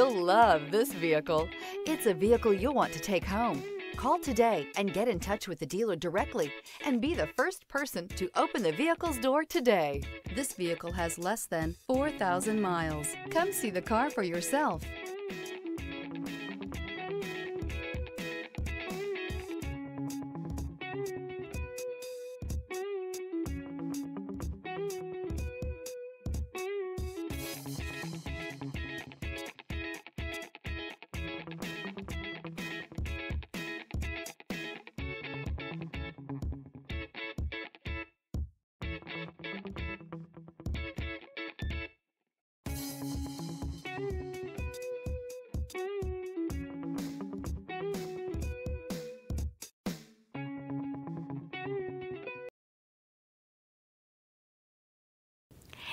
You'll love this vehicle. It's a vehicle you'll want to take home. Call today and get in touch with the dealer directly and be the first person to open the vehicle's door today. This vehicle has less than 4,000 miles. Come see the car for yourself.